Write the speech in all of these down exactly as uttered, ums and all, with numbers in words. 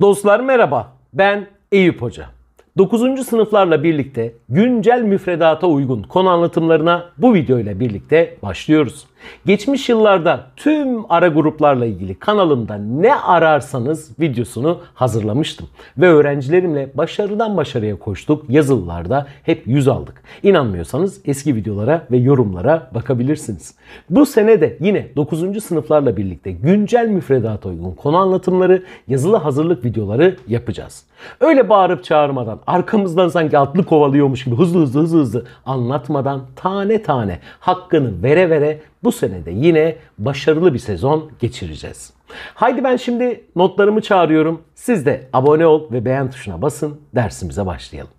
Dostlar merhaba, ben Eyüp Hoca. dokuzuncu sınıflarla birlikte güncel müfredata uygun konu anlatımlarına bu video ile birlikte başlıyoruz. Geçmiş yıllarda tüm ara gruplarla ilgili kanalımda ne ararsanız videosunu hazırlamıştım. Ve öğrencilerimle başarıdan başarıya koştuk, yazılılarda hep yüz aldık. İnanmıyorsanız eski videolara ve yorumlara bakabilirsiniz. Bu sene de yine dokuzuncu sınıflarla birlikte güncel müfredata uygun konu anlatımları, yazılı hazırlık videoları yapacağız. Öyle bağırıp çağırmadan, arkamızdan sanki atlı kovalıyormuş gibi hızlı hızlı hızlı hızlı anlatmadan tane tane hakkını vere vere bu senede yine başarılı bir sezon geçireceğiz. Haydi ben şimdi notlarımı çağırıyorum. Siz de abone ol ve beğen tuşuna basın. Dersimize başlayalım.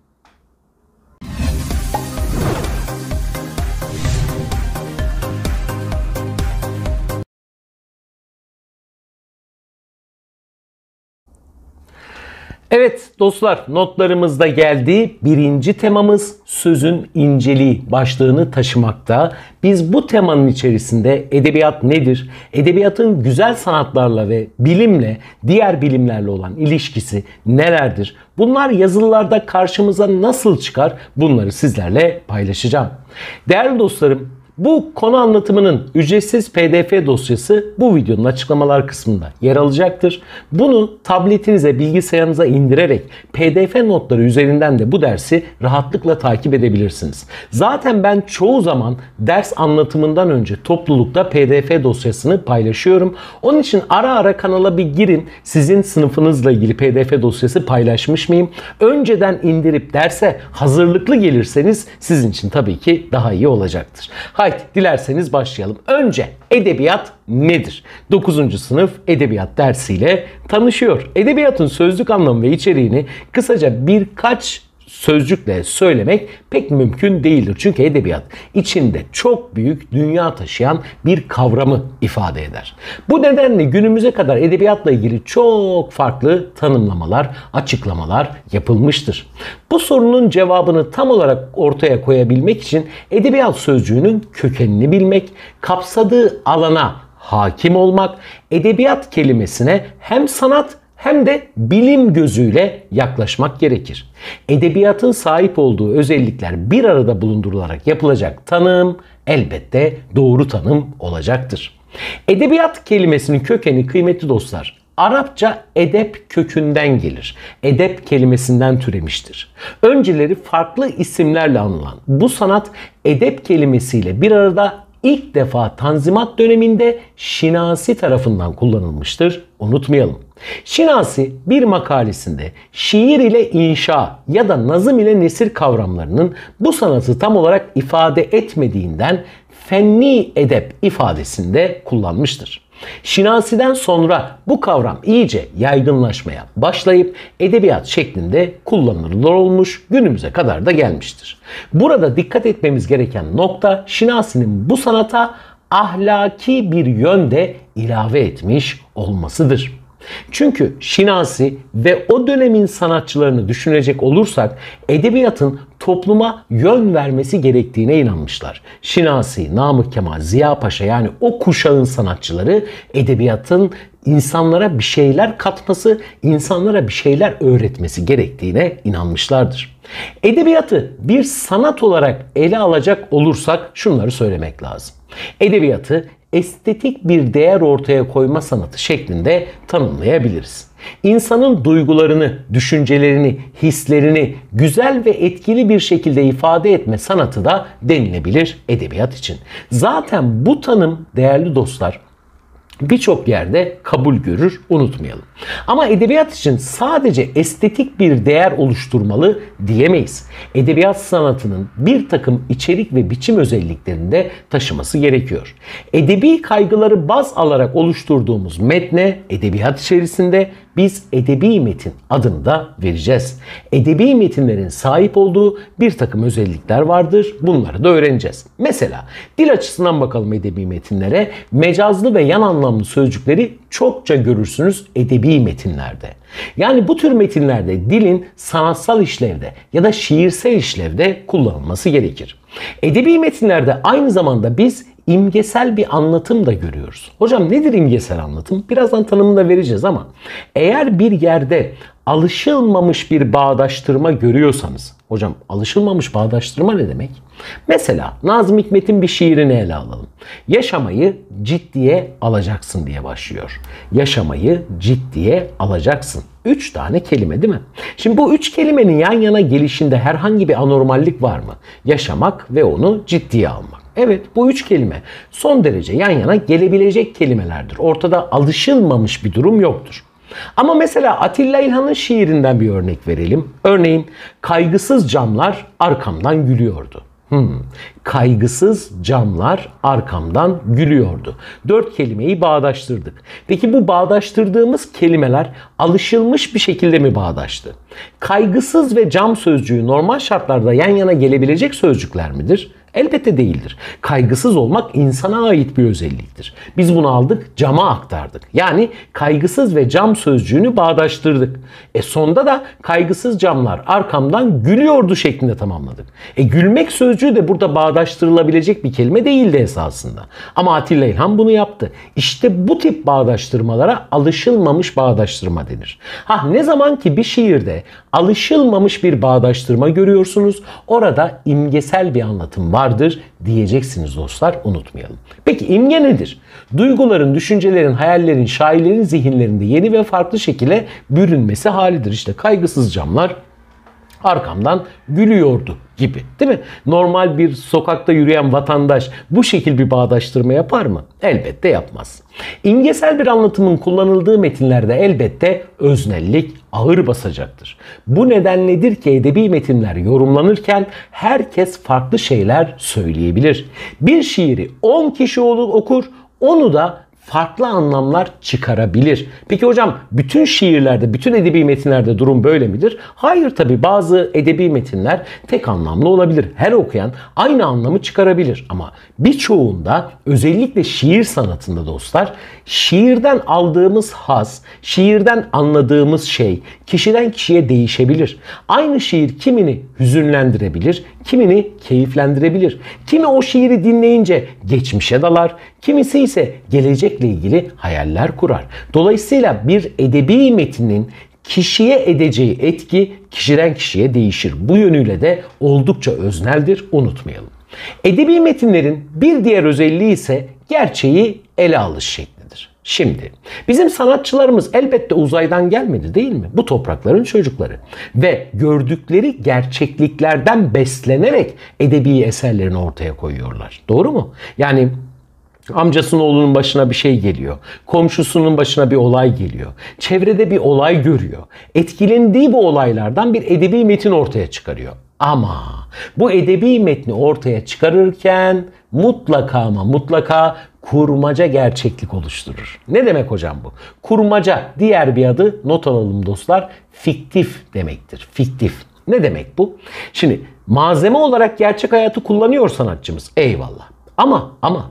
Evet dostlar, notlarımızda geldi. Birinci temamız sözün inceliği başlığını taşımakta. Biz bu temanın içerisinde edebiyat nedir? Edebiyatın güzel sanatlarla ve bilimle, diğer bilimlerle olan ilişkisi nelerdir? Bunlar yazılılarda karşımıza nasıl çıkar? Bunları sizlerle paylaşacağım. Değerli dostlarım, bu konu anlatımının ücretsiz P D F dosyası bu videonun açıklamalar kısmında yer alacaktır. Bunu tabletinize, bilgisayarınıza indirerek P D F notları üzerinden de bu dersi rahatlıkla takip edebilirsiniz. Zaten ben çoğu zaman ders anlatımından önce toplulukta P D F dosyasını paylaşıyorum. Onun için ara ara kanala bir girin. Sizin sınıfınızla ilgili P D F dosyası paylaşmış mıyım? Önceden indirip derse hazırlıklı gelirseniz sizin için tabii ki daha iyi olacaktır. Haydi dilerseniz başlayalım. Önce edebiyat nedir? dokuzuncu sınıf edebiyat dersiyle tanışıyor. Edebiyatın sözlük anlamı ve içeriğini kısaca birkaç sözcükle söylemek pek mümkün değildir. Çünkü edebiyat içinde çok büyük dünya taşıyan bir kavramı ifade eder. Bu nedenle günümüze kadar edebiyatla ilgili çok farklı tanımlamalar, açıklamalar yapılmıştır. Bu sorunun cevabını tam olarak ortaya koyabilmek için edebiyat sözcüğünün kökenini bilmek, kapsadığı alana hakim olmak, edebiyat kelimesine hem sanat hem de bilim gözüyle yaklaşmak gerekir. Edebiyatın sahip olduğu özellikler bir arada bulundurularak yapılacak tanım elbette doğru tanım olacaktır. Edebiyat kelimesinin kökeni kıymetli dostlar, Arapça edep kökünden gelir. Edep kelimesinden türemiştir. Önceleri farklı isimlerle anılan bu sanat edep kelimesiyle bir arada ilk defa Tanzimat döneminde Şinasi tarafından kullanılmıştır. Unutmayalım. Şinasi bir makalesinde şiir ile inşa ya da nazım ile nesir kavramlarının bu sanatı tam olarak ifade etmediğinden fenni edep ifadesinde kullanmıştır. Şinasi'den sonra bu kavram iyice yaygınlaşmaya başlayıp edebiyat şeklinde kullanılır olmuş, günümüze kadar da gelmiştir. Burada dikkat etmemiz gereken nokta, Şinasi'nin bu sanata ahlaki bir yönde ilave etmiş olmasıdır. Çünkü Şinasi ve o dönemin sanatçılarını düşünecek olursak edebiyatın topluma yön vermesi gerektiğine inanmışlar. Şinasi, Namık Kemal, Ziya Paşa, yani o kuşağın sanatçıları edebiyatın insanlara bir şeyler katması, insanlara bir şeyler öğretmesi gerektiğine inanmışlardır. Edebiyatı bir sanat olarak ele alacak olursak şunları söylemek lazım. Edebiyatı estetik bir değer ortaya koyma sanatı şeklinde tanımlayabiliriz. İnsanın duygularını, düşüncelerini, hislerini güzel ve etkili bir şekilde ifade etme sanatı da denilebilir edebiyat için. Zaten bu tanım değerli dostlar birçok yerde kabul görür, unutmayalım. Ama edebiyat için sadece estetik bir değer oluşturmalı diyemeyiz. Edebiyat sanatının bir takım içerik ve biçim özelliklerini de taşıması gerekiyor. Edebi kaygıları baz alarak oluşturduğumuz metne edebiyat içerisinde biz edebi metin adını da vereceğiz. Edebi metinlerin sahip olduğu bir takım özellikler vardır. Bunları da öğreneceğiz. Mesela dil açısından bakalım edebi metinlere. Mecazlı ve yan anlamlı sözcükleri çokça görürsünüz edebi metinlerde. Yani bu tür metinlerde dilin sanatsal işlevde ya da şiirsel işlevde kullanılması gerekir. Edebi metinlerde aynı zamanda biz imgesel bir anlatım da görüyoruz. Hocam nedir imgesel anlatım? Birazdan tanımını da vereceğiz ama eğer bir yerde alışılmamış bir bağdaştırma görüyorsanız, hocam alışılmamış bağdaştırma ne demek? Mesela Nazım Hikmet'in bir şiirini ele alalım. Yaşamayı ciddiye alacaksın diye başlıyor. Yaşamayı ciddiye alacaksın. Üç tane kelime değil mi? Şimdi bu üç kelimenin yan yana gelişinde herhangi bir anormallik var mı? Yaşamak ve onu ciddiye almak. Evet, bu üç kelime son derece yan yana gelebilecek kelimelerdir. Ortada alışılmamış bir durum yoktur. Ama mesela Atilla İlhan'ın şiirinden bir örnek verelim. Örneğin kaygısız camlar arkamdan gülüyordu. Hmm. Kaygısız camlar arkamdan gülüyordu. Dört kelimeyi bağdaştırdık. Peki bu bağdaştırdığımız kelimeler alışılmış bir şekilde mi bağdaştı? Kaygısız ve cam sözcüğü normal şartlarda yan yana gelebilecek sözcükler midir? Elbette değildir. Kaygısız olmak insana ait bir özelliktir. Biz bunu aldık, cama aktardık. Yani kaygısız ve cam sözcüğünü bağdaştırdık. E sonda da kaygısız camlar arkamdan gülüyordu şeklinde tamamladık. E gülmek sözcüğü de burada bağdaştırılabilecek bir kelime değildi esasında. Ama Atilla İlhan bunu yaptı. İşte bu tip bağdaştırmalara alışılmamış bağdaştırma denir. Ha, ne zaman ki bir şiirde alışılmamış bir bağdaştırma görüyorsunuz, orada imgesel bir anlatım var. vardır diyeceksiniz dostlar, unutmayalım. Peki imge nedir? Duyguların, düşüncelerin, hayallerin, şairlerin zihinlerinde yeni ve farklı şekilde bürünmesi halidir. İşte kaygısız camlar arkamdan gülüyordu gibi, değil mi? Normal bir sokakta yürüyen vatandaş bu şekil bir bağdaştırma yapar mı? Elbette yapmaz. İmgesel bir anlatımın kullanıldığı metinlerde elbette öznellik ağır basacaktır. Bu nedenledir ki edebi metinler yorumlanırken herkes farklı şeyler söyleyebilir. Bir şiiri on kişi okur, onu da farklı anlamlar çıkarabilir. Peki hocam bütün şiirlerde, bütün edebi metinlerde durum böyle midir? Hayır tabii, bazı edebi metinler tek anlamlı olabilir. Her okuyan aynı anlamı çıkarabilir. Ama birçoğunda, özellikle şiir sanatında dostlar, şiirden aldığımız haz, şiirden anladığımız şey kişiden kişiye değişebilir. Aynı şiir kimini hüzünlendirebilir, kimini keyiflendirebilir. Kimi o şiiri dinleyince geçmişe dalar, kimisi ise gelecekle ilgili hayaller kurar. Dolayısıyla bir edebi metnin kişiye edeceği etki kişiden kişiye değişir. Bu yönüyle de oldukça özneldir, unutmayalım. Edebi metinlerin bir diğer özelliği ise gerçeği ele alış şeklidir. Şimdi bizim sanatçılarımız elbette uzaydan gelmedi, değil mi? Bu toprakların çocukları ve gördükleri gerçekliklerden beslenerek edebi eserlerini ortaya koyuyorlar. Doğru mu? Yani amcasının oğlunun başına bir şey geliyor. Komşusunun başına bir olay geliyor. Çevrede bir olay görüyor. Etkilendiği bu olaylardan bir edebi metin ortaya çıkarıyor. Ama bu edebi metni ortaya çıkarırken mutlaka ama mutlaka kurmaca gerçeklik oluşturur. Ne demek hocam bu? Kurmaca, diğer bir adı, not alalım dostlar, fiktif demektir. Fiktif. Ne demek bu? Şimdi malzeme olarak gerçek hayatı kullanıyor sanatçımız. Eyvallah. Ama ama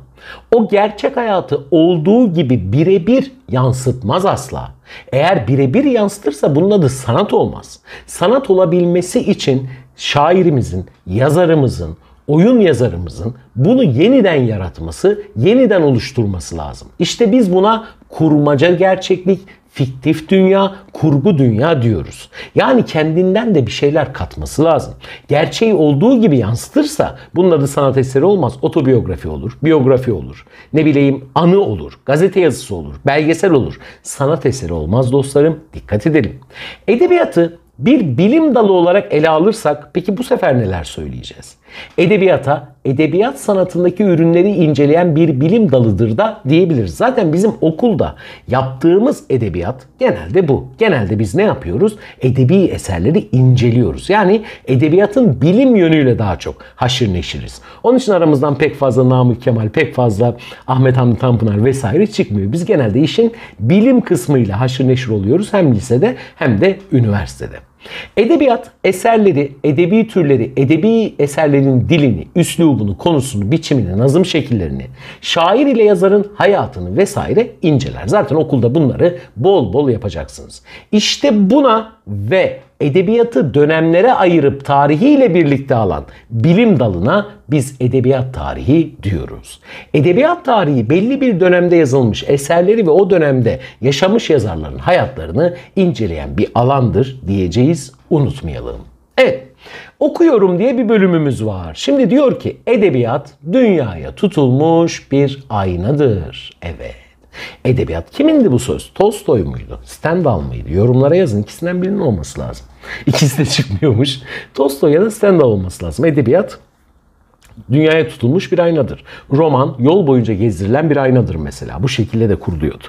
o gerçek hayatı olduğu gibi birebir yansıtmaz asla. Eğer birebir yansıtırsa bunun adı sanat olmaz. Sanat olabilmesi için şairimizin, yazarımızın, oyun yazarımızın bunu yeniden yaratması, yeniden oluşturması lazım. İşte biz buna kurmaca gerçeklik, fiktif dünya, kurgu dünya diyoruz. Yani kendinden de bir şeyler katması lazım. Gerçeği olduğu gibi yansıtırsa bunun adı sanat eseri olmaz. Otobiyografi olur, biyografi olur, ne bileyim anı olur, gazete yazısı olur, belgesel olur. Sanat eseri olmaz dostlarım, dikkat edelim. Edebiyatı bir bilim dalı olarak ele alırsak peki bu sefer neler söyleyeceğiz? Edebiyata, edebiyat sanatındaki ürünleri inceleyen bir bilim dalıdır da diyebiliriz. Zaten bizim okulda yaptığımız edebiyat genelde bu. Genelde biz ne yapıyoruz? Edebi eserleri inceliyoruz. Yani edebiyatın bilim yönüyle daha çok haşır neşiriz. Onun için aramızdan pek fazla Namık Kemal, pek fazla Ahmet Hamdi Tanpınar vesaire çıkmıyor. Biz genelde işin bilim kısmıyla haşır neşir oluyoruz. Hem lisede hem de üniversitede. Edebiyat eserleri, edebi türleri, edebi eserlerin dilini, üslubunu, konusunu, biçimini, nazım şekillerini, şair ile yazarın hayatını vesaire inceler. Zaten okulda bunları bol bol yapacaksınız. İşte buna ve edebiyatı dönemlere ayırıp tarihiyle birlikte alan bilim dalına biz edebiyat tarihi diyoruz. Edebiyat tarihi belli bir dönemde yazılmış eserleri ve o dönemde yaşamış yazarların hayatlarını inceleyen bir alandır diyeceğiz, unutmayalım. Evet, okuyorum diye bir bölümümüz var. Şimdi diyor ki edebiyat dünyaya tutulmuş bir aynadır. Evet. Edebiyat kimindi bu söz? Tolstoy muydu? Stendhal mıydı? Yorumlara yazın. İkisinden birinin olması lazım. İkisi de çıkmıyormuş. Tolstoy ya da Stendhal olması lazım. Edebiyat dünyaya tutulmuş bir aynadır. Roman yol boyunca gezdirilen bir aynadır mesela. Bu şekilde de kuruluyordu.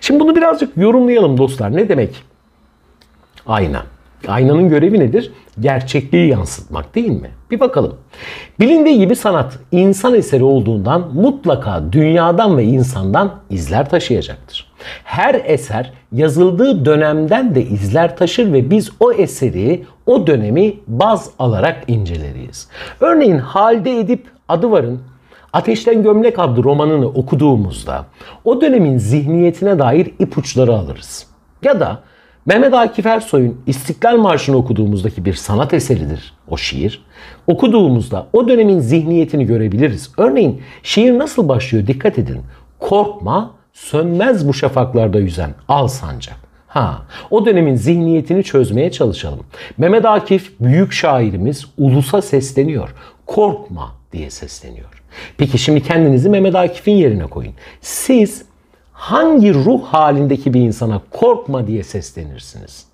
Şimdi bunu birazcık yorumlayalım dostlar. Ne demek ayna? Aynanın görevi nedir? Gerçekliği yansıtmak değil mi? Bir bakalım. Bilindiği gibi sanat insan eseri olduğundan mutlaka dünyadan ve insandan izler taşıyacaktır. Her eser yazıldığı dönemden de izler taşır ve biz o eseri, o dönemi baz alarak inceleriz. Örneğin Halide Edip Adıvar'ın Ateşten Gömlek adlı romanını okuduğumuzda o dönemin zihniyetine dair ipuçları alırız. Ya da Mehmet Akif Ersoy'un İstiklal Marşı'nı okuduğumuzdaki bir sanat eseridir o şiir. Okuduğumuzda o dönemin zihniyetini görebiliriz. Örneğin şiir nasıl başlıyor? Dikkat edin. Korkma, sönmez bu şafaklarda yüzen al sancak. Ha, o dönemin zihniyetini çözmeye çalışalım. Mehmet Akif büyük şairimiz ulusa sesleniyor. Korkma diye sesleniyor. Peki şimdi kendinizi Mehmet Akif'in yerine koyun. Siz hangi ruh halindeki bir insana korkma diye seslenirsiniz?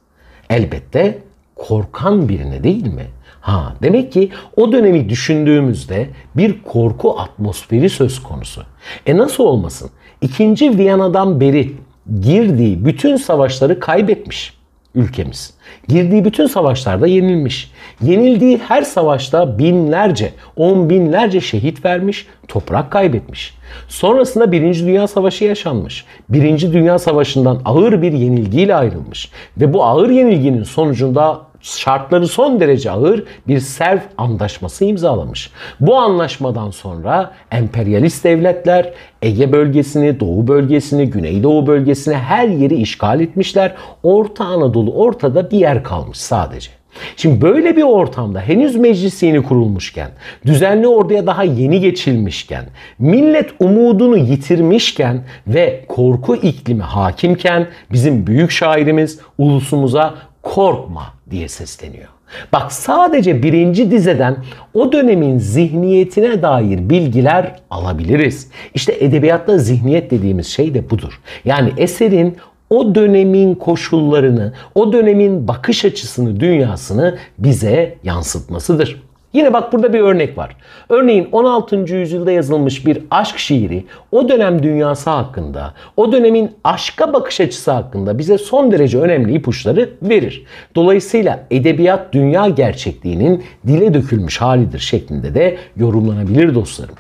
Elbette korkan birine değil mi? Ha, demek ki o dönemi düşündüğümüzde bir korku atmosferi söz konusu. E nasıl olmasın? İkinci Viyana'dan beri girdiği bütün savaşları kaybetmiş ülkemiz. Girdiği bütün savaşlarda yenilmiş. Yenildiği her savaşta binlerce, on binlerce şehit vermiş, toprak kaybetmiş. Sonrasında Birinci Dünya Savaşı yaşanmış. Birinci Dünya Savaşı'ndan ağır bir yenilgiyle ayrılmış. Ve bu ağır yenilginin sonucunda şartları son derece ağır bir Sevr Antlaşması imzalamış. Bu anlaşmadan sonra emperyalist devletler Ege bölgesini, Doğu bölgesini, Güneydoğu bölgesini her yeri işgal etmişler. Orta Anadolu ortada bir yer kalmış sadece. Şimdi böyle bir ortamda henüz meclis yeni kurulmuşken, düzenli orduya daha yeni geçilmişken, millet umudunu yitirmişken ve korku iklimi hakimken bizim büyük şairimiz ulusumuza korkma diye sesleniyor. Bak, sadece birinci dizeden o dönemin zihniyetine dair bilgiler alabiliriz. İşte edebiyatta zihniyet dediğimiz şey de budur. Yani eserin o dönemin koşullarını, o dönemin bakış açısını, dünyasını bize yansıtmasıdır. Yine bak, burada bir örnek var. Örneğin on altıncı yüzyılda yazılmış bir aşk şiiri o dönem dünyası hakkında, o dönemin aşka bakış açısı hakkında bize son derece önemli ipuçları verir. Dolayısıyla edebiyat dünya gerçekliğinin dile dökülmüş halidir şeklinde de yorumlanabilir dostlarım.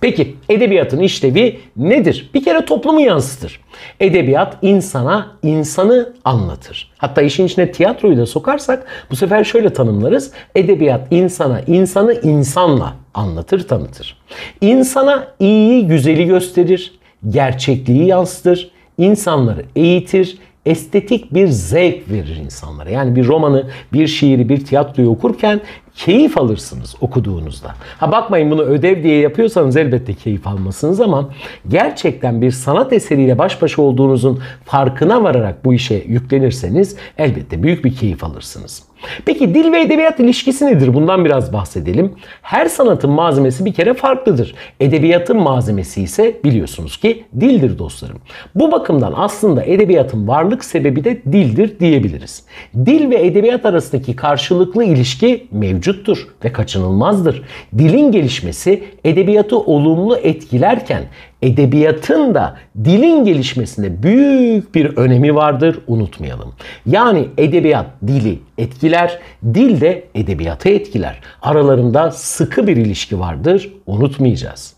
Peki edebiyatın işlevi nedir? Bir kere toplumu yansıtır. Edebiyat insana insanı anlatır. Hatta işin içine tiyatroyu da sokarsak bu sefer şöyle tanımlarız. Edebiyat insana insanı insanla anlatır, tanıtır. İnsana iyiyi, güzeli gösterir, gerçekliği yansıtır, insanları eğitir, estetik bir zevk verir insanlara. Yani bir romanı, bir şiiri, bir tiyatroyu okurken keyif alırsınız okuduğunuzda. Ha, bakmayın bunu ödev diye yapıyorsanız elbette keyif almasınız ama gerçekten bir sanat eseriyle baş başa olduğunuzun farkına vararak bu işe yüklenirseniz elbette büyük bir keyif alırsınız. Peki dil ve edebiyat ilişkisi nedir? Bundan biraz bahsedelim. Her sanatın malzemesi bir kere farklıdır. Edebiyatın malzemesi ise biliyorsunuz ki dildir dostlarım. Bu bakımdan aslında edebiyatın varlık sebebi de dildir diyebiliriz. Dil ve edebiyat arasındaki karşılıklı ilişki mevcuttur ve kaçınılmazdır. Dilin gelişmesi edebiyatı olumlu etkilerken edebiyatın da dilin gelişmesinde büyük bir önemi vardır, unutmayalım. Yani edebiyat dili etkiler, dil de edebiyatı etkiler. Aralarında sıkı bir ilişki vardır, unutmayacağız.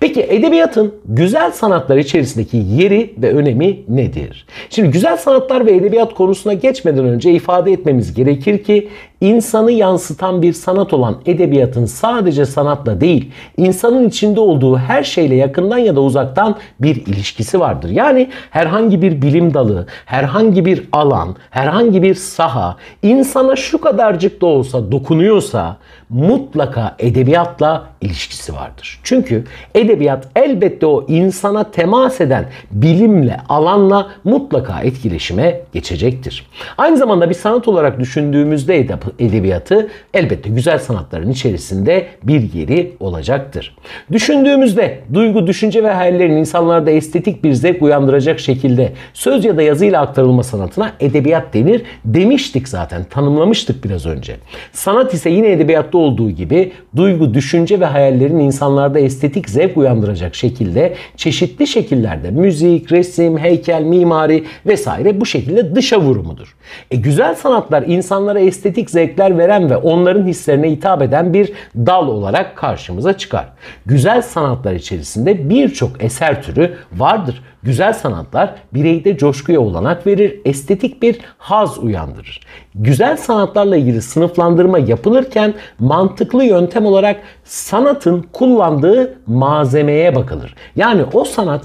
Peki edebiyatın güzel sanatlar içerisindeki yeri ve önemi nedir? Şimdi güzel sanatlar ve edebiyat konusuna geçmeden önce ifade etmemiz gerekir ki insanı yansıtan bir sanat olan edebiyatın sadece sanatla değil, insanın içinde olduğu her şeyle yakından ya da uzaktan bir ilişkisi vardır. Yani herhangi bir bilim dalı, herhangi bir alan, herhangi bir saha insana şu kadarcık da olsa dokunuyorsa mutlaka edebiyatla ilişkisi vardır. Çünkü edebiyat elbette o insana temas eden bilimle, alanla mutlaka etkileşime geçecektir. Aynı zamanda bir sanat olarak düşündüğümüzde edebiyatı elbette güzel sanatların içerisinde bir yeri olacaktır. Düşündüğümüzde duygu, düşünce ve hayallerin insanlarda estetik bir zevk uyandıracak şekilde söz ya da yazıyla aktarılma sanatına edebiyat denir demiştik zaten, tanımlamıştık biraz önce. Sanat ise yine edebiyatta olduğu gibi duygu, düşünce ve hayallerin insanlarda estetik zevk uyandıracak şekilde çeşitli şekillerde müzik, resim, heykel, mimari vesaire bu şekilde dışa vurumudur. E, güzel sanatlar insanlara estetik zevkler veren ve onların hislerine hitap eden bir dal olarak karşımıza çıkar. Güzel sanatlar içerisinde birçok eser türü vardır. Güzel sanatlar bireyde coşkuya olanak verir, estetik bir haz uyandırır. Güzel sanatlarla ilgili sınıflandırma yapılırken mantıklı yöntem olarak sanatın kullandığı malzemeye bakılır. Yani o sanat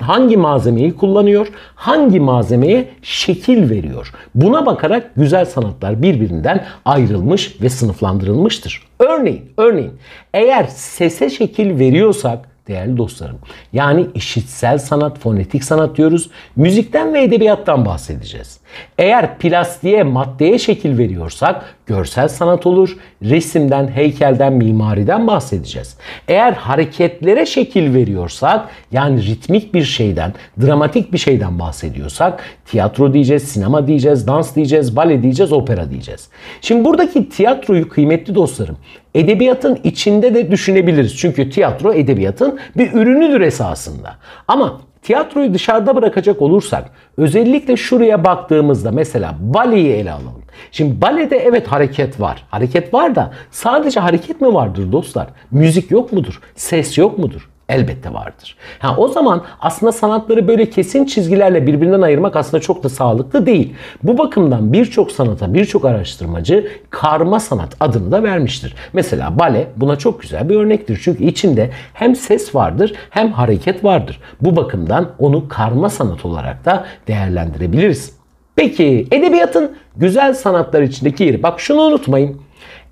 hangi malzemeyi kullanıyor, hangi malzemeye şekil veriyor? Buna bakarak güzel sanatlar birbirinden ayrılmış ve sınıflandırılmıştır. Örneğin, örneğin eğer sese şekil veriyorsak, değerli dostlarım, yani işitsel sanat, fonetik sanat diyoruz. Müzikten ve edebiyattan bahsedeceğiz. Eğer plastiğe, maddeye şekil veriyorsak görsel sanat olur. Resimden, heykelden, mimariden bahsedeceğiz. Eğer hareketlere şekil veriyorsak, yani ritmik bir şeyden, dramatik bir şeyden bahsediyorsak tiyatro diyeceğiz, sinema diyeceğiz, dans diyeceğiz, bale diyeceğiz, opera diyeceğiz. Şimdi buradaki tiyatroyu kıymetli dostlarım edebiyatın içinde de düşünebiliriz. Çünkü tiyatro edebiyatın bir ürünüdür esasında. Ama tiyatroyu dışarıda bırakacak olursak özellikle şuraya baktığımızda mesela baleyi ele alalım. Şimdi balede evet hareket var. Hareket var da sadece hareket mi vardır dostlar? Müzik yok mudur? Ses yok mudur? Elbette vardır. Ha, o zaman aslında sanatları böyle kesin çizgilerle birbirinden ayırmak aslında çok da sağlıklı değil. Bu bakımdan birçok sanata birçok araştırmacı karma sanat adını da vermiştir. Mesela bale buna çok güzel bir örnektir. Çünkü içinde hem ses vardır hem hareket vardır. Bu bakımdan onu karma sanat olarak da değerlendirebiliriz. Peki edebiyatın güzel sanatlar içindeki yeri. Bak şunu unutmayın.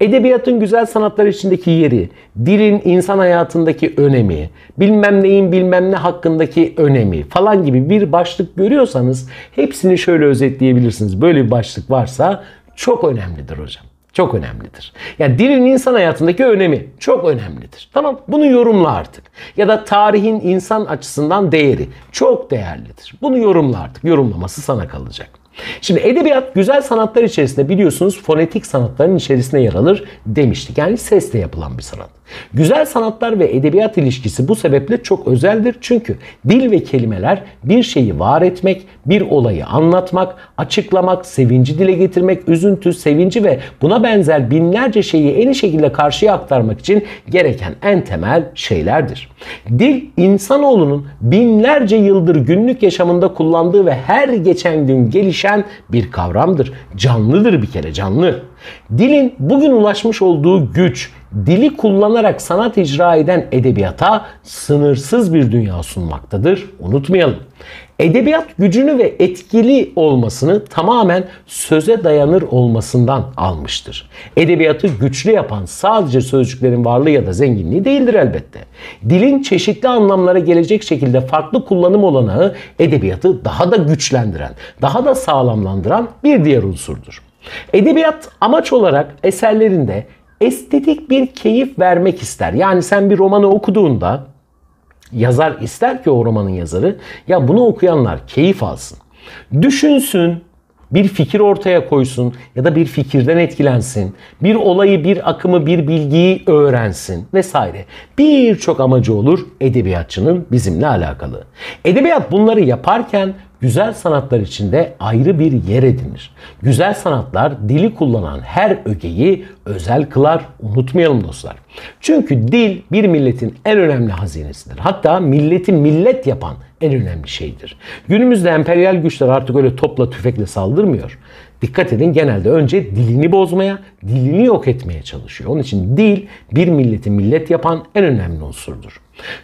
Edebiyatın güzel sanatlar içindeki yeri, dilin insan hayatındaki önemi, bilmem neyin bilmem ne hakkındaki önemi falan gibi bir başlık görüyorsanız hepsini şöyle özetleyebilirsiniz. Böyle bir başlık varsa çok önemlidir hocam. Çok önemlidir. Yani dilin insan hayatındaki önemi çok önemlidir. Tamam, bunu yorumla artık. Ya da tarihin insan açısından değeri çok değerlidir. Bunu yorumla artık. Yorumlaması sana kalacak. Şimdi edebiyat güzel sanatlar içerisinde biliyorsunuz fonetik sanatların içerisinde yer alır demiştik. Yani sesle yapılan bir sanat. Güzel sanatlar ve edebiyat ilişkisi bu sebeple çok özeldir. Çünkü dil ve kelimeler bir şeyi var etmek, bir olayı anlatmak, açıklamak, sevinci dile getirmek, üzüntü, sevinci ve buna benzer binlerce şeyi en iyi şekilde karşıya aktarmak için gereken en temel şeylerdir. Dil insanoğlunun binlerce yıldır günlük yaşamında kullandığı ve her geçen gün gelişen bir kavramdır. Canlıdır bir kere, canlı. Dilin bugün ulaşmış olduğu güç, dili kullanarak sanat icra eden edebiyata sınırsız bir dünya sunmaktadır. Unutmayalım. Edebiyat gücünü ve etkili olmasını tamamen söze dayanır olmasından almıştır. Edebiyatı güçlü yapan sadece sözcüklerin varlığı ya da zenginliği değildir elbette. Dilin çeşitli anlamlara gelecek şekilde farklı kullanım olanağı edebiyatı daha da güçlendiren, daha da sağlamlandıran bir diğer unsurdur. Edebiyat amaç olarak eserlerinde estetik bir keyif vermek ister. Yani sen bir romanı okuduğunda yazar ister ki o romanın yazarı ya bunu okuyanlar keyif alsın. Düşünsün, bir fikir ortaya koysun ya da bir fikirden etkilensin. Bir olayı, bir akımı, bir bilgiyi öğrensin vesaire. Birçok amacı olur edebiyatçının bizimle alakalı. Edebiyat bunları yaparken güzel sanatlar içinde ayrı bir yer edinir. Güzel sanatlar dili kullanan her ögeyi özel kılar, unutmayalım dostlar. Çünkü dil bir milletin en önemli hazinesidir. Hatta milleti millet yapan en önemli şeydir. Günümüzde emperyal güçler artık öyle topla tüfekle saldırmıyor. Dikkat edin, genelde önce dilini bozmaya, dilini yok etmeye çalışıyor. Onun için dil bir milleti millet yapan en önemli unsurdur.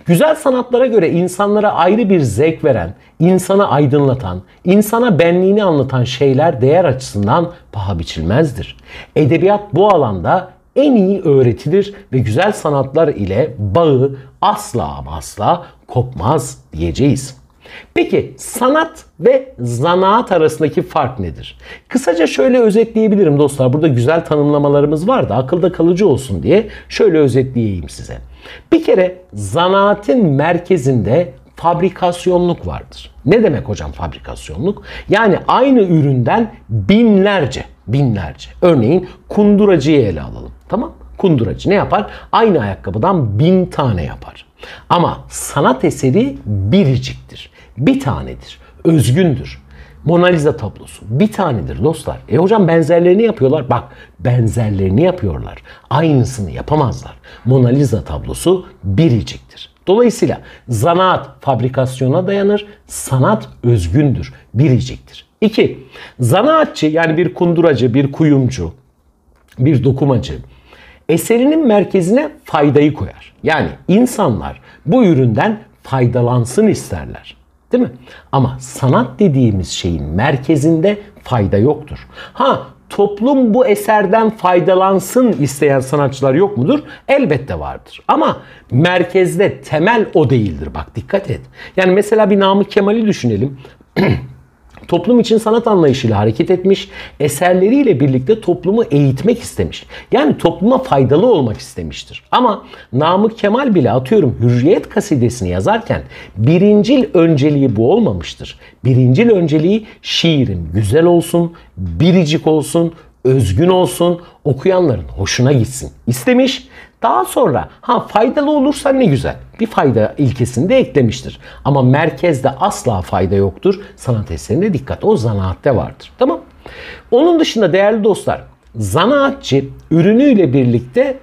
Güzel sanatlara göre insanlara ayrı bir zevk veren, insana aydınlatan, insana benliğini anlatan şeyler değer açısından paha biçilmezdir. Edebiyat bu alanda en iyi öğretilir ve güzel sanatlar ile bağı asla ama asla kopmaz diyeceğiz. Peki sanat ve zanaat arasındaki fark nedir? Kısaca şöyle özetleyebilirim dostlar. Burada güzel tanımlamalarımız var da akılda kalıcı olsun diye şöyle özetleyeyim size. Bir kere zanaatin merkezinde fabrikasyonluk vardır. Ne demek hocam fabrikasyonluk? Yani aynı üründen binlerce, binlerce. Örneğin kunduracıyı ele alalım. Tamam? Kunduracı ne yapar? Aynı ayakkabıdan bin tane yapar. Ama sanat eseri biriciktir. Bir tanedir. Özgündür. Mona Lisa tablosu bir tanedir dostlar. E hocam benzerlerini yapıyorlar. Bak benzerlerini yapıyorlar. Aynısını yapamazlar. Mona Lisa tablosu biriciktir. Dolayısıyla zanaat fabrikasyona dayanır. Sanat özgündür. Biriciktir. İki, zanaatçı yani bir kunduracı, bir kuyumcu, bir dokumacı eserinin merkezine faydayı koyar. Yani insanlar bu üründen faydalansın isterler. Değil mi? Ama sanat dediğimiz şeyin merkezinde fayda yoktur. Ha, toplum bu eserden faydalansın isteyen sanatçılar yok mudur? Elbette vardır. Ama merkezde temel o değildir. Bak dikkat et. Yani mesela bir Namık Kemal'i düşünelim. Toplum için sanat anlayışıyla hareket etmiş, eserleriyle birlikte toplumu eğitmek istemiş. Yani topluma faydalı olmak istemiştir. Ama Namık Kemal bile atıyorum Hürriyet kasidesini yazarken birincil önceliği bu olmamıştır. Birincil önceliği şiirin güzel olsun, biricik olsun, özgün olsun, okuyanların hoşuna gitsin istemiş. Daha sonra ha faydalı olursa ne güzel. Bir fayda ilkesini de eklemiştir. Ama merkezde asla fayda yoktur. Sanat eserine dikkat. O zanaatte vardır. Tamam. Onun dışında değerli dostlar, zanaatçı ürünüyle birlikte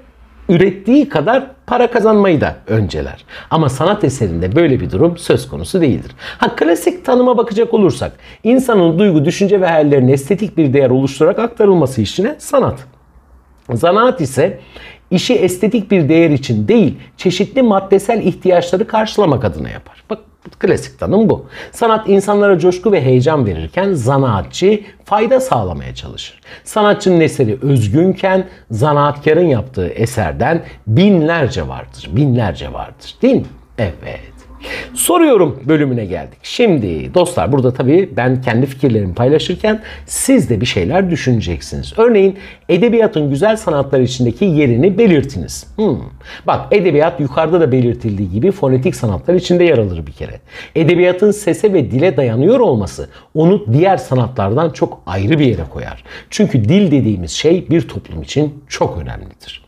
ürettiği kadar para kazanmayı da önceler. Ama sanat eserinde böyle bir durum söz konusu değildir. Ha, klasik tanıma bakacak olursak insanın duygu, düşünce ve hayallerine estetik bir değer oluşturarak aktarılması işine sanat. Zanaat ise işi estetik bir değer için değil, çeşitli maddesel ihtiyaçları karşılamak adına yapar. Bak klasik tanım bu. Sanat insanlara coşku ve heyecan verirken zanaatçı fayda sağlamaya çalışır. Sanatçının eseri özgünken zanaatkarın yaptığı eserden binlerce vardır. Binlerce vardır. Değil mi? Evet. Soruyorum bölümüne geldik. Şimdi dostlar burada tabii ben kendi fikirlerimi paylaşırken siz de bir şeyler düşüneceksiniz. Örneğin edebiyatın güzel sanatlar içindeki yerini belirtiniz. Hmm. Bak edebiyat yukarıda da belirtildiği gibi fonetik sanatlar içinde yer alır bir kere. Edebiyatın sese ve dile dayanıyor olması onu diğer sanatlardan çok ayrı bir yere koyar. Çünkü dil dediğimiz şey bir toplum için çok önemlidir.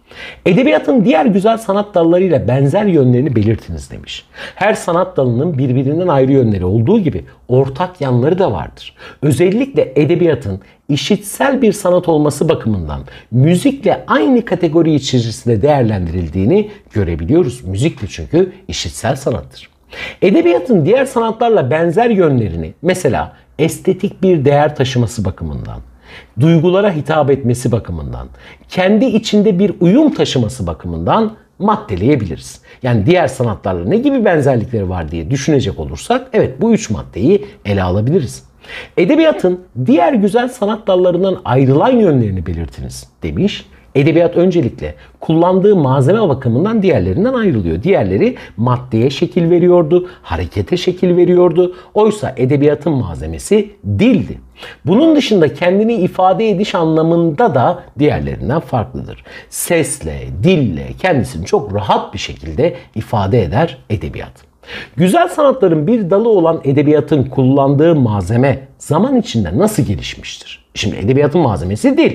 Edebiyatın diğer güzel sanat dallarıyla benzer yönlerini belirtiniz demiş. Her sanat dalının birbirinden ayrı yönleri olduğu gibi ortak yanları da vardır. Özellikle edebiyatın işitsel bir sanat olması bakımından müzikle aynı kategori içerisinde değerlendirildiğini görebiliyoruz. Müzik de çünkü işitsel sanattır. Edebiyatın diğer sanatlarla benzer yönlerini mesela estetik bir değer taşıması bakımından, duygulara hitap etmesi bakımından, kendi içinde bir uyum taşıması bakımından maddeleyebiliriz. Yani diğer sanatlarla ne gibi benzerlikleri var diye düşünecek olursak evet bu üç maddeyi ele alabiliriz. Edebiyatın diğer güzel sanat dallarından ayrılan yönlerini belirtiniz demiş. Edebiyat öncelikle kullandığı malzeme bakımından diğerlerinden ayrılıyor. Diğerleri maddeye şekil veriyordu, harekete şekil veriyordu. Oysa edebiyatın malzemesi dildi. Bunun dışında kendini ifade ediş anlamında da diğerlerinden farklıdır. Sesle, dille kendisini çok rahat bir şekilde ifade eder edebiyat. Güzel sanatların bir dalı olan edebiyatın kullandığı malzeme zaman içinde nasıl gelişmiştir? Şimdi edebiyatın malzemesi dil.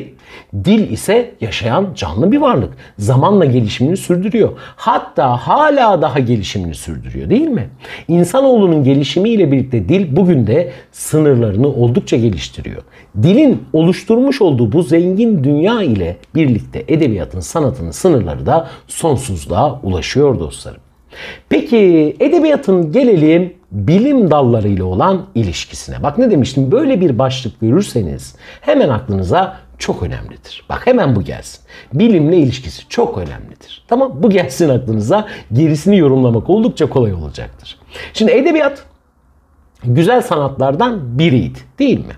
Dil ise yaşayan canlı bir varlık. Zamanla gelişimini sürdürüyor. Hatta hala daha gelişimini sürdürüyor, değil mi? İnsanoğlunun gelişimiyle birlikte dil bugün de sınırlarını oldukça geliştiriyor. Dilin oluşturmuş olduğu bu zengin dünya ile birlikte edebiyatın, sanatının sınırları da sonsuzluğa ulaşıyor dostlarım. Peki edebiyatın gelelim bilim dallarıyla olan ilişkisine. Bak ne demiştim, böyle bir başlık görürseniz hemen aklınıza çok önemlidir. Bak hemen bu gelsin. Bilimle ilişkisi çok önemlidir. Tamam, bu gelsin aklınıza, gerisini yorumlamak oldukça kolay olacaktır. Şimdi edebiyat güzel sanatlardan biriydi, değil mi?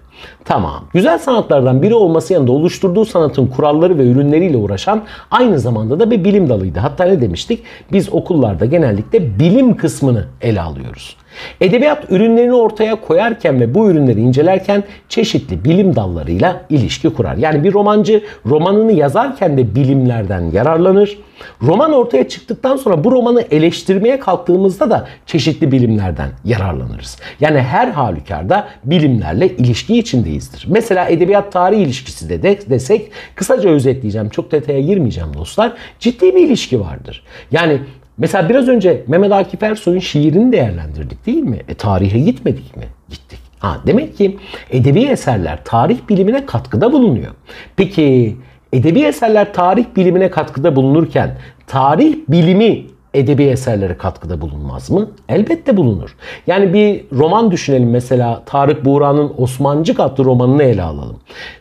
Tamam. Güzel sanatlardan biri olması yanında oluşturduğu sanatın kuralları ve ürünleriyle uğraşan aynı zamanda da bir bilim dalıydı. Hatta ne demiştik? Biz okullarda genellikle bilim kısmını ele alıyoruz. Edebiyat ürünlerini ortaya koyarken ve bu ürünleri incelerken çeşitli bilim dallarıyla ilişki kurar. Yani bir romancı romanını yazarken de bilimlerden yararlanır. Roman ortaya çıktıktan sonra bu romanı eleştirmeye kalktığımızda da çeşitli bilimlerden yararlanırız. Yani her halükarda bilimlerle ilişki içindeyizdir. Mesela edebiyat tarihi ilişkisi de desek, kısaca özetleyeceğim, çok detaya girmeyeceğim dostlar. Ciddi bir ilişki vardır. Yani mesela biraz önce Mehmet Akif Ersoy'un şiirini değerlendirdik, değil mi? E, tarihe gitmedik mi? Gittik. Ha, demek ki edebi eserler tarih bilimine katkıda bulunuyor. Peki edebi eserler tarih bilimine katkıda bulunurken tarih bilimi edebi eserlere katkıda bulunmaz mı? Elbette bulunur. Yani bir roman düşünelim, mesela Tarık Buğra'nın Osmancık adlı romanını ele alalım.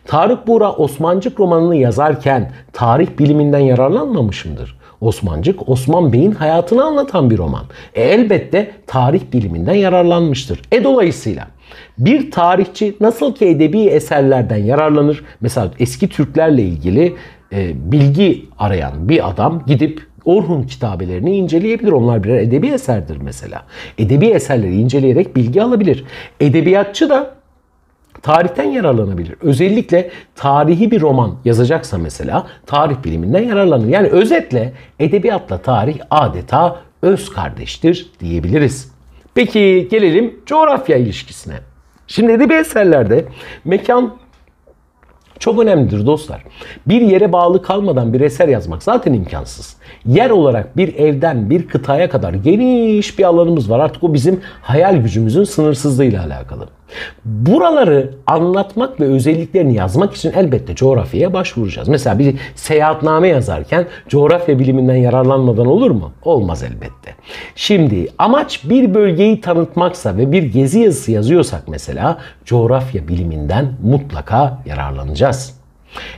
Tarık Buğra Osmancık romanını yazarken tarih biliminden yararlanmamış mıdır? Osmancık, Osman Bey'in hayatını anlatan bir roman. E, elbette tarih biliminden yararlanmıştır. E dolayısıyla bir tarihçi nasıl ki edebi eserlerden yararlanır? Mesela eski Türklerle ilgili e, bilgi arayan bir adam gidip Orhun kitabelerini inceleyebilir. Onlar birer edebi eserdir mesela. Edebi eserleri inceleyerek bilgi alabilir. Edebiyatçı da tarihten yararlanabilir. Özellikle tarihi bir roman yazacaksa mesela tarih biliminden yararlanır. Yani özetle edebiyatla tarih adeta öz kardeştir diyebiliriz. Peki gelelim coğrafya ilişkisine. Şimdi edebi eserlerde mekan çok önemlidir dostlar. Bir yere bağlı kalmadan bir eser yazmak zaten imkansız. Yer olarak bir evden bir kıtaya kadar geniş bir alanımız var. Artık o bizim hayal gücümüzün sınırsızlığıyla alakalı. Buraları anlatmak ve özelliklerini yazmak için elbette coğrafyaya başvuracağız. Mesela bir seyahatname yazarken coğrafya biliminden yararlanmadan olur mu? Olmaz elbette. Şimdi amaç bir bölgeyi tanıtmaksa ve bir gezi yazısı yazıyorsak mesela coğrafya biliminden mutlaka yararlanacağız.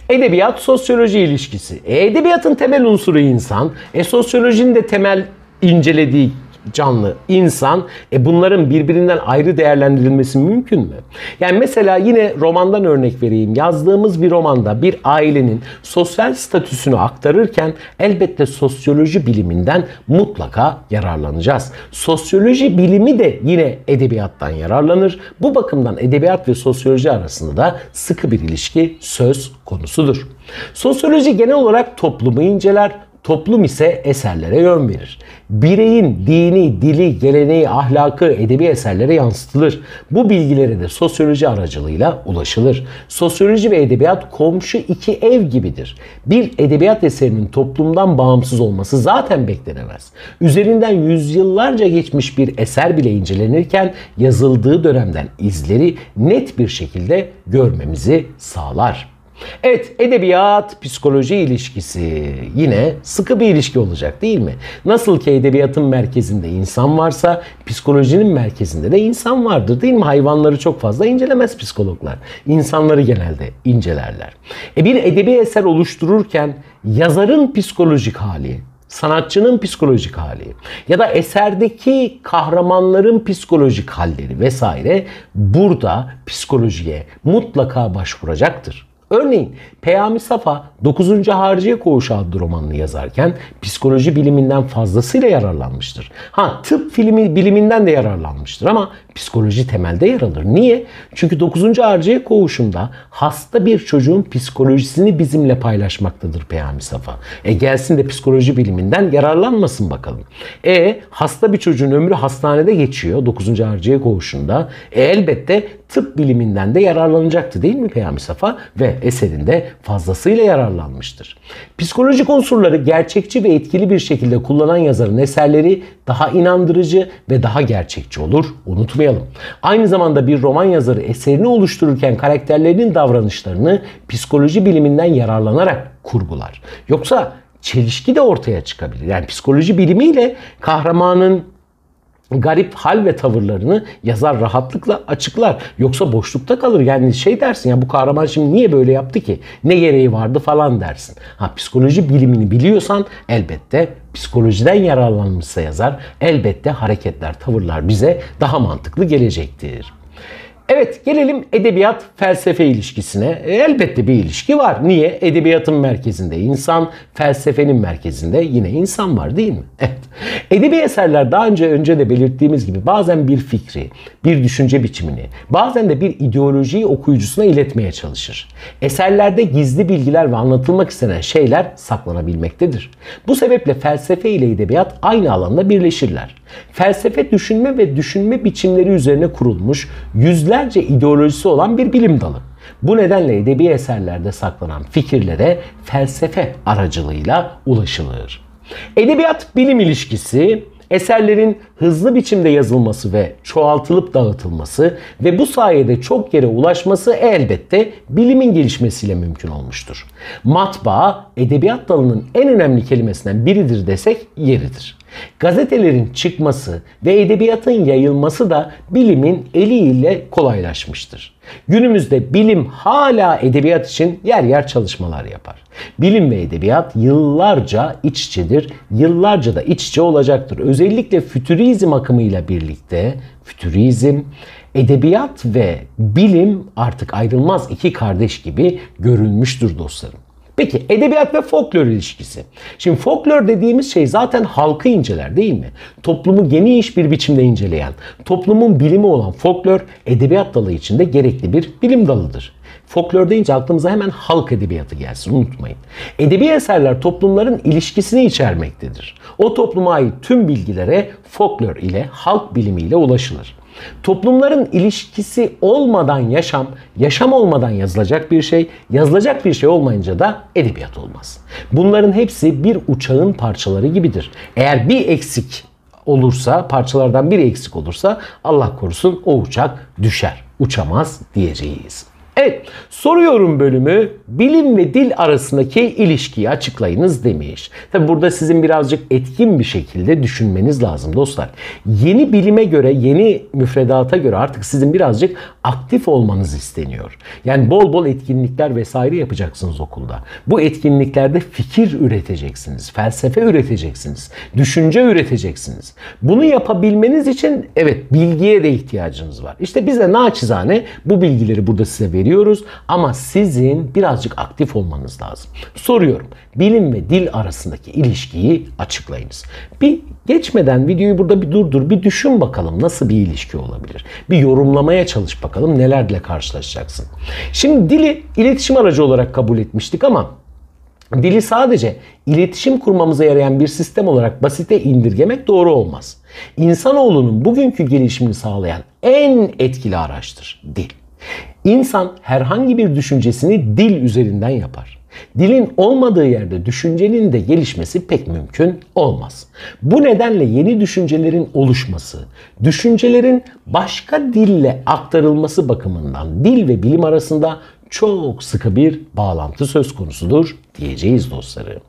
Edebiyat sosyoloji ilişkisi. E, edebiyatın temel unsuru insan. E, sosyolojinin de temel incelediği canlı, insan. E bunların birbirinden ayrı değerlendirilmesi mümkün mü? Yani mesela yine romandan örnek vereyim. Yazdığımız bir romanda bir ailenin sosyal statüsünü aktarırken elbette sosyoloji biliminden mutlaka yararlanacağız. Sosyoloji bilimi de yine edebiyattan yararlanır. Bu bakımdan edebiyat ve sosyoloji arasında da sıkı bir ilişki söz konusudur. Sosyoloji genel olarak toplumu inceler. Toplum ise eserlere yön verir. Bireyin dini, dili, geleneği, ahlakı edebi eserlere yansıtılır. Bu bilgilere de sosyoloji aracılığıyla ulaşılır. Sosyoloji ve edebiyat komşu iki ev gibidir. Bir edebiyat eserinin toplumdan bağımsız olması zaten beklenemez. Üzerinden yüzyıllarca geçmiş bir eser bile incelenirken yazıldığı dönemden izleri net bir şekilde görmemizi sağlar. Evet, edebiyat-psikoloji ilişkisi yine sıkı bir ilişki olacak, değil mi? Nasıl ki edebiyatın merkezinde insan varsa psikolojinin merkezinde de insan vardır, değil mi? Hayvanları çok fazla incelemez psikologlar. İnsanları genelde incelerler. E bir edebi eser oluştururken yazarın psikolojik hali, sanatçının psikolojik hali ya da eserdeki kahramanların psikolojik halleri vesaire burada psikolojiye mutlaka başvuracaktır. Örneğin Peyami Safa dokuzuncu Hariciye Koğuşu adlı romanını yazarken psikoloji biliminden fazlasıyla yararlanmıştır. Ha tıp filmi biliminden de yararlanmıştır ama psikoloji temelde yer alır. Niye? Çünkü dokuzuncu Hariciye Koğuşu'nda hasta bir çocuğun psikolojisini bizimle paylaşmaktadır Peyami Safa. E gelsin de psikoloji biliminden yararlanmasın bakalım. E hasta bir çocuğun ömrü hastanede geçiyor dokuzuncu Hariciye Koğuşu'nda. E elbette tıp biliminden de yararlanacaktı değil mi Peyami Safa? Ve eserinde fazlasıyla yararlanmıştır. Psikolojik unsurları gerçekçi ve etkili bir şekilde kullanan yazarın eserleri daha inandırıcı ve daha gerçekçi olur. Unutmayalım. Aynı zamanda bir roman yazarı eserini oluştururken karakterlerinin davranışlarını psikoloji biliminden yararlanarak kurgular. Yoksa çelişki de ortaya çıkabilir. Yani psikoloji bilimiyle kahramanın garip hal ve tavırlarını yazar rahatlıkla açıklar. Yoksa boşlukta kalır. Yani şey dersin ya, bu kahraman şimdi niye böyle yaptı ki? Ne gereği vardı falan dersin. Ha psikoloji bilimini biliyorsan elbette psikolojiden yararlanmışsa yazar elbette hareketler, tavırlar bize daha mantıklı gelecektir. Evet, gelelim edebiyat felsefe ilişkisine. E, elbette bir ilişki var. Niye? Edebiyatın merkezinde insan, felsefenin merkezinde yine insan var değil mi? Evet. Edebi eserler daha önce önce de belirttiğimiz gibi bazen bir fikri, bir düşünce biçimini, bazen de bir ideolojiyi okuyucusuna iletmeye çalışır. Eserlerde gizli bilgiler ve anlatılmak istenen şeyler saklanabilmektedir. Bu sebeple felsefe ile edebiyat aynı alanda birleşirler. Felsefe düşünme ve düşünme biçimleri üzerine kurulmuş, yüzlerce ideolojisi olan bir bilim dalı. Bu nedenle edebi eserlerde saklanan fikirlere felsefe aracılığıyla ulaşılır. Edebiyat bilim ilişkisi, eserlerin hızlı biçimde yazılması ve çoğaltılıp dağıtılması ve bu sayede çok yere ulaşması elbette bilimin gelişmesiyle mümkün olmuştur. Matbaa, edebiyat dalının en önemli kelimesinden biridir desek yeridir. Gazetelerin çıkması ve edebiyatın yayılması da bilimin eliyle kolaylaşmıştır. Günümüzde bilim hala edebiyat için yer yer çalışmalar yapar. Bilim ve edebiyat yıllarca iç içedir, yıllarca da iç içe olacaktır. Özellikle fütürizm akımıyla birlikte fütürizm, edebiyat ve bilim artık ayrılmaz iki kardeş gibi görülmüştür dostlarım. Peki edebiyat ve folklor ilişkisi. Şimdi folklor dediğimiz şey zaten halkı inceler değil mi? Toplumu geniş bir biçimde inceleyen, toplumun bilimi olan folklor edebiyat dalı içinde gerekli bir bilim dalıdır. Folklor deyince aklımıza hemen halk edebiyatı gelsin, unutmayın. Edebi eserler toplumların ilişkisini içermektedir. O topluma ait tüm bilgilere folklor ile, halk bilimiyle ulaşılır. Toplumların ilişkisi olmadan yaşam, yaşam olmadan yazılacak bir şey, yazılacak bir şey olmayınca da edebiyat olmaz. Bunların hepsi bir uçağın parçaları gibidir. Eğer bir eksik olursa, parçalardan biri eksik olursa Allah korusun o uçak düşer, uçamaz diyeceğiz. Evet, soruyorum bölümü bilim ve dil arasındaki ilişkiyi açıklayınız demiş. Tabi burada sizin birazcık etkin bir şekilde düşünmeniz lazım dostlar. Yeni bilime göre, yeni müfredata göre artık sizin birazcık aktif olmanız isteniyor. Yani bol bol etkinlikler vesaire yapacaksınız okulda. Bu etkinliklerde fikir üreteceksiniz, felsefe üreteceksiniz, düşünce üreteceksiniz. Bunu yapabilmeniz için evet bilgiye de ihtiyacınız var. İşte biz de naçizane bu bilgileri burada size veriyoruz. Diyoruz ama sizin birazcık aktif olmanız lazım. Soruyorum, bilim ve dil arasındaki ilişkiyi açıklayınız. Bir geçmeden videoyu burada bir durdur, bir düşün bakalım nasıl bir ilişki olabilir. Bir yorumlamaya çalış bakalım, nelerle karşılaşacaksın. Şimdi dili iletişim aracı olarak kabul etmiştik ama dili sadece iletişim kurmamıza yarayan bir sistem olarak basite indirgemek doğru olmaz. İnsanoğlunun bugünkü gelişimini sağlayan en etkili araçtır dil. İnsan herhangi bir düşüncesini dil üzerinden yapar. Dilin olmadığı yerde düşüncenin de gelişmesi pek mümkün olmaz. Bu nedenle yeni düşüncelerin oluşması, düşüncelerin başka dille aktarılması bakımından dil ve bilim arasında çok sıkı bir bağlantı söz konusudur diyeceğiz dostlarım.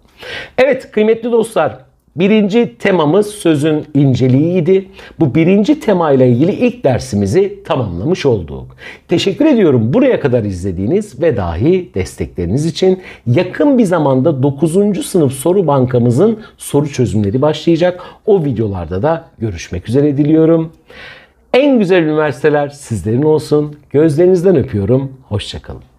Evet kıymetli dostlar. Birinci temamız sözün inceliğiydi. Bu birinci temayla ilgili ilk dersimizi tamamlamış olduk. Teşekkür ediyorum buraya kadar izlediğiniz ve dahi destekleriniz için. Yakın bir zamanda dokuzuncu sınıf soru bankamızın soru çözümleri başlayacak. O videolarda da görüşmek üzere diliyorum. En güzel üniversiteler sizlerin olsun. Gözlerinizden öpüyorum. Hoşça kalın.